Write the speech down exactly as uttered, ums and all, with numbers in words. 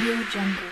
Audio Jungle.